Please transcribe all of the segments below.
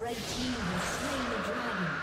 Red team has slain the dragon.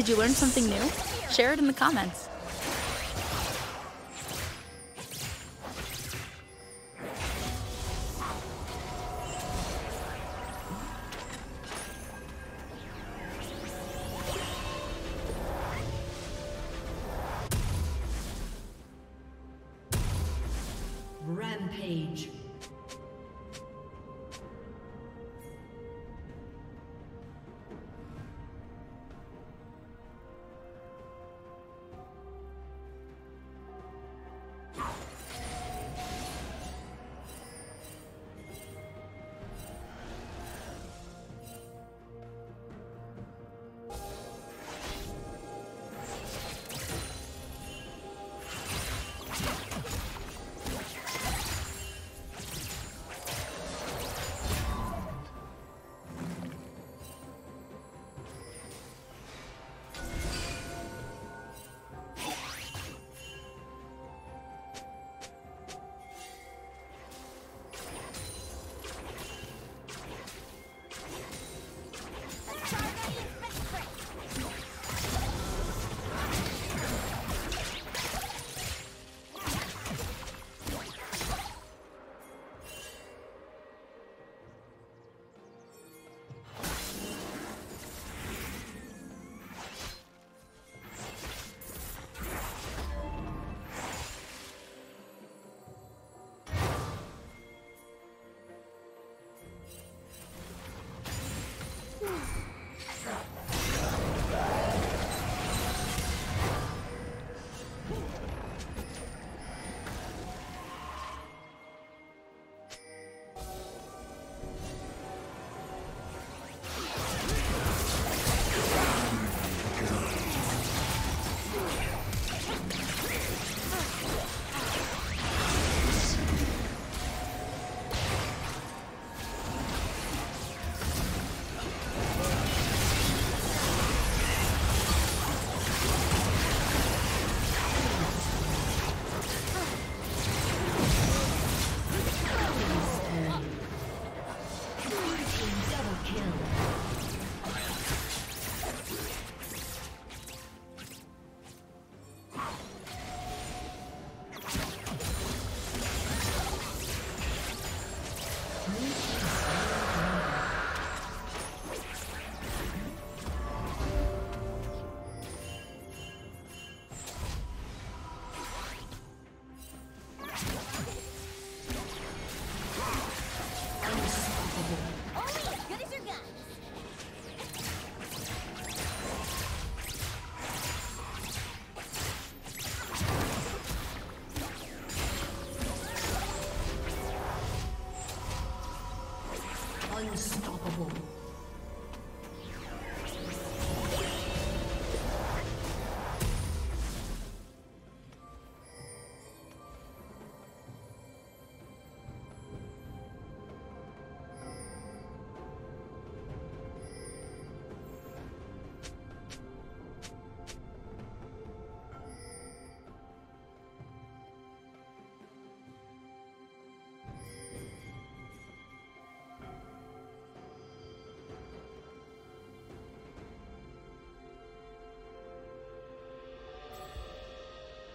Did you learn something new? Share it in the comments. Rampage. Unstoppable.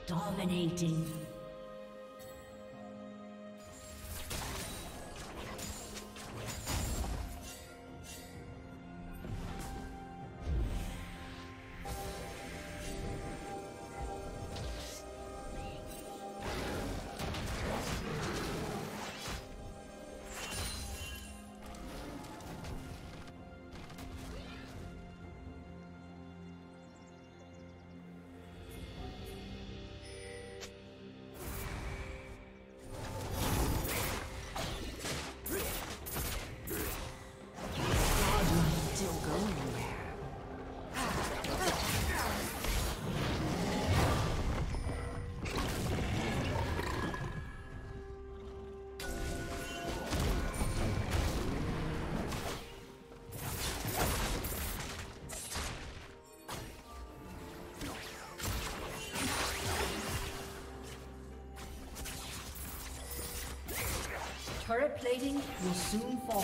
Dominating. Turret plating will soon fall.